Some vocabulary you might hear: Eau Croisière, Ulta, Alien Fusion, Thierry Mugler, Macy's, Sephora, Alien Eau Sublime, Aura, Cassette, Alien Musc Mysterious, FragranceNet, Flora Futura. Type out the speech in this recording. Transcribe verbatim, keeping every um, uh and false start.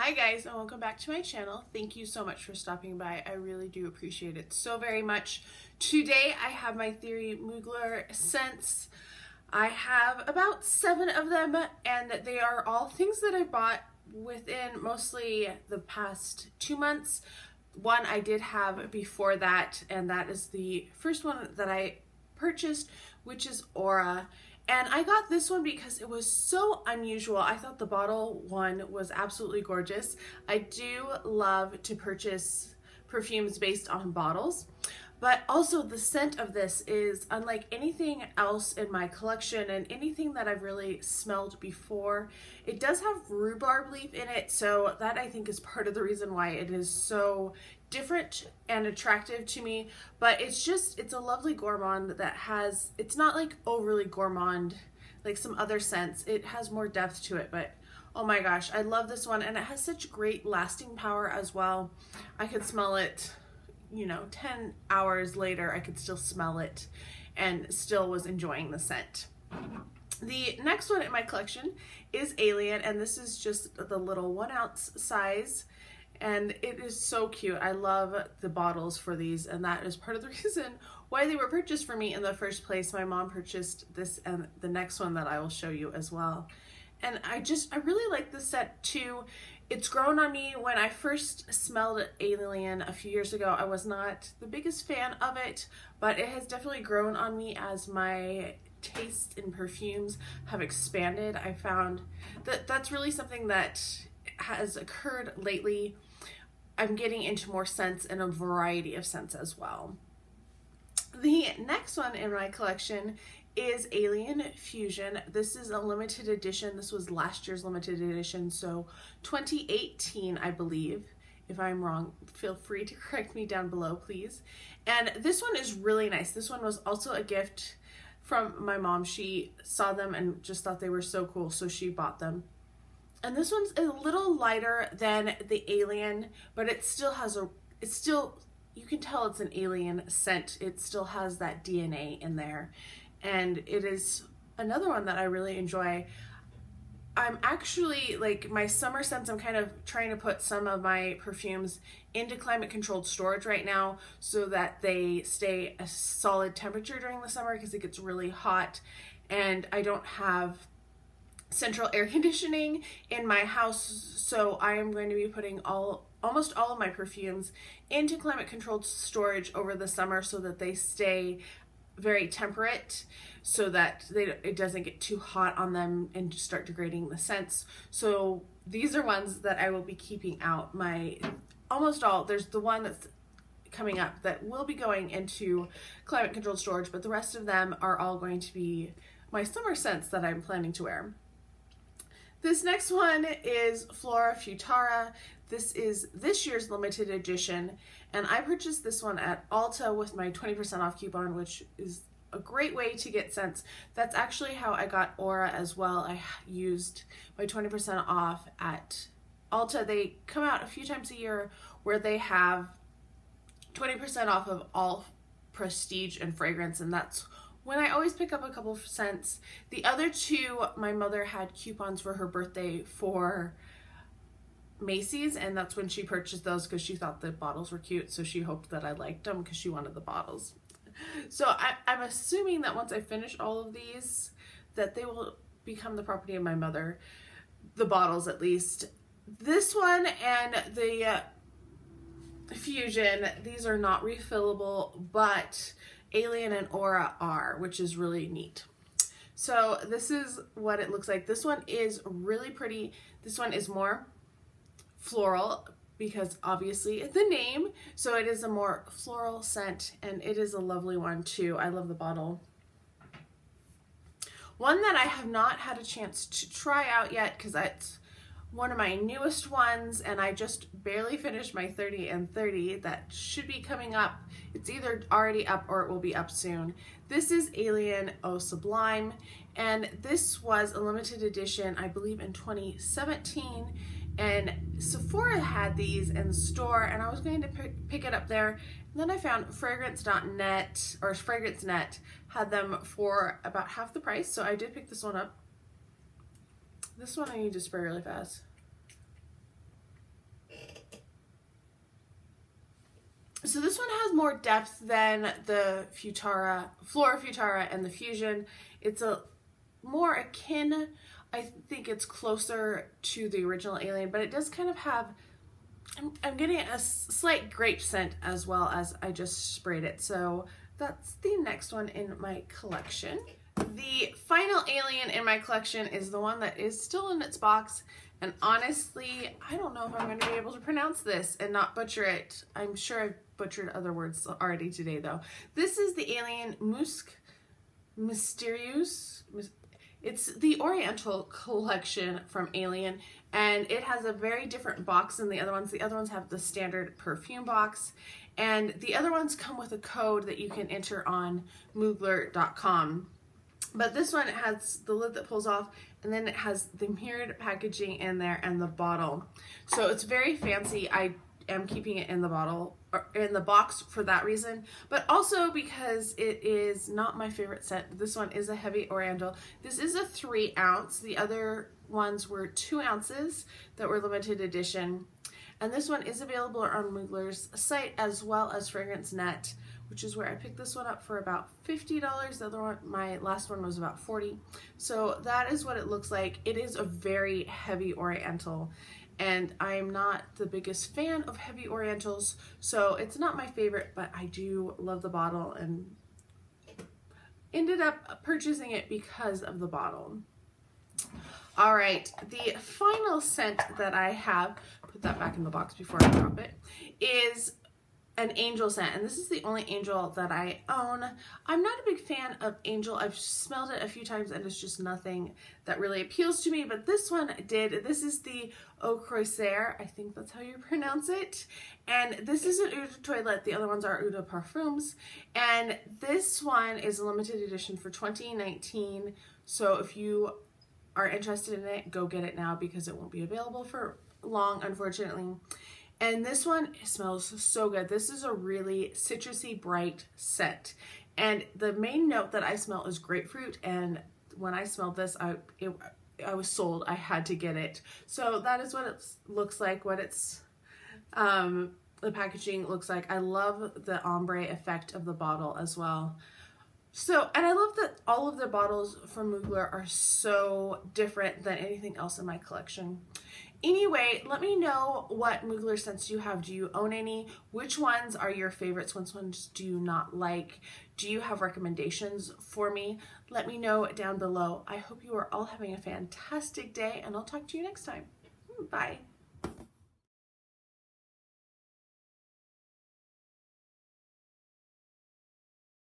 Hi guys, and welcome back to my channel. Thank you so much for stopping by. I really do appreciate it so very much. Today I have my Thierry Mugler scents. I have about seven of them, and they are all things that I bought within mostly the past two months. One I did have before that, and that is the first one that I purchased, which is Aura. And I got this one because it was so unusual. I thought the bottle one was absolutely gorgeous. I do love to purchase perfumes based on bottles, but also the scent of this is unlike anything else in my collection and anything that I've really smelled before. It does have rhubarb leaf in it, so that I think is part of the reason why it is so different and attractive to me. But it's just, it's a lovely gourmand that has, it's not like overly gourmand like some other scents. It has more depth to it, but oh my gosh, I love this one, and it has such great lasting power as well. I could smell it, you know, ten hours later, I could still smell it and still was enjoying the scent. The next one in my collection is Alien, and this is just the little one ounce size. And it is so cute. I love the bottles for these, and that is part of the reason why they were purchased for me in the first place. My mom purchased this and the next one that I will show you as well. And I just, I really like this scent too. It's grown on me. When I first smelled Alien a few years ago, I was not the biggest fan of it, but it has definitely grown on me as my tastes in perfumes have expanded. I found that that's really something that has occurred lately. I'm getting into more scents and a variety of scents as well. The next one in my collection is Alien Fusion. This is a limited edition. This was last year's limited edition, so twenty eighteen, I believe. If I'm wrong, feel free to correct me down below, please. And this one is really nice. This one was also a gift from my mom. She saw them and just thought they were so cool, so she bought them. And this one's a little lighter than the Alien, but it still has a, it's still, you can tell it's an Alien scent. It still has that D N A in there. And it is another one that I really enjoy. I'm actually, like my summer scents, I'm kind of trying to put some of my perfumes into climate controlled storage right now so that they stay a solid temperature during the summer, because it gets really hot and I don't have central air conditioning in my house, so I am going to be putting all almost all of my perfumes into climate controlled storage over the summer so that they stay very temperate, so that they it doesn't get too hot on them and just start degrading the scents. So these are ones that I will be keeping out. My almost all, there's the one that's coming up that will be going into climate controlled storage, but the rest of them are all going to be my summer scents that I'm planning to wear. This next one is Flora Futura. This is this year's limited edition, and I purchased this one at Ulta with my twenty percent off coupon, which is a great way to get scents. That's actually how I got Aura as well. I used my twenty percent off at Ulta. They come out a few times a year where they have twenty percent off of all prestige and fragrance, and that's when I always pick up a couple of scents. The other two, my mother had coupons for her birthday for Macy's, and that's when she purchased those because she thought the bottles were cute, so she hoped that I liked them because she wanted the bottles. So I, I'm assuming that once I finish all of these, that they will become the property of my mother, the bottles at least. This one and the uh, Fusion, these are not refillable, but Alien and Aura are, which is really neat. So this is what it looks like. This one is really pretty. This one is more floral because obviously the name, so it is a more floral scent, and it is a lovely one too. I love the bottle. One that I have not had a chance to try out yet because it's one of my newest ones, and I just barely finished my thirty and thirty that should be coming up. It's either already up or it will be up soon. This is Alien Eau Sublime, and this was a limited edition, I believe in twenty seventeen, and Sephora had these in the store, and I was going to pick it up there, and then I found fragrance dot net or FragranceNet had them for about half the price, so I did pick this one up. This one I need to spray really fast. has more depth than the Futura, Flora Futura and the Fusion. It's a more akin, I think it's closer to the original Alien, but it does kind of have, I'm, I'm getting a slight grape scent as well as I just sprayed it. So that's the next one in my collection. The final Alien in my collection is the one that is still in its box. And honestly, I don't know if I'm going to be able to pronounce this and not butcher it. I'm sure I've butchered other words already today, though. This is the Alien Musc Mysterious. It's the Oriental collection from Alien, and it has a very different box than the other ones. The other ones have the standard perfume box, and the other ones come with a code that you can enter on Mugler dot com. But this one, it has the lid that pulls off, and then it has the mirrored packaging in there and the bottle. So it's very fancy. I am keeping it in the bottle, or in the box, for that reason, but also because it is not my favorite scent. This one is a heavy Oriental. This is a three ounce. The other ones were two ounces that were limited edition. And this one is available on Mugler's site as well as FragranceNet, which is where I picked this one up for about fifty dollars. The other one, my last one, was about forty dollars. So that is what it looks like. It is a very heavy Oriental, and I am not the biggest fan of heavy Orientals, so it's not my favorite, but I do love the bottle and ended up purchasing it because of the bottle. All right, the final scent that I have, put that back in the box before I drop it, is an angel scent, and this is the only angel that I own. I'm not a big fan of angel. I've smelled it a few times and it's just nothing that really appeals to me, but this one did. This is the Eau Croisière, I think that's how you pronounce it, and this is an Eau de Toilette. The other ones are Eau de Parfums, and this one is a limited edition for twenty nineteen, so if you are interested in it, go get it now because it won't be available for long, unfortunately. And this one smells so good. This is a really citrusy, bright scent. And the main note that I smell is grapefruit. And when I smelled this, I it, I was sold. I had to get it. So that is what it looks like, what it's, um, the packaging looks like. I love the ombre effect of the bottle as well. So, and I love that all of the bottles from Mugler are so different than anything else in my collection. Anyway, let me know what Mugler scents you have. Do you own any? Which ones are your favorites? Which ones do you not like? Do you have recommendations for me? Let me know down below. I hope you are all having a fantastic day, and I'll talk to you next time. Bye.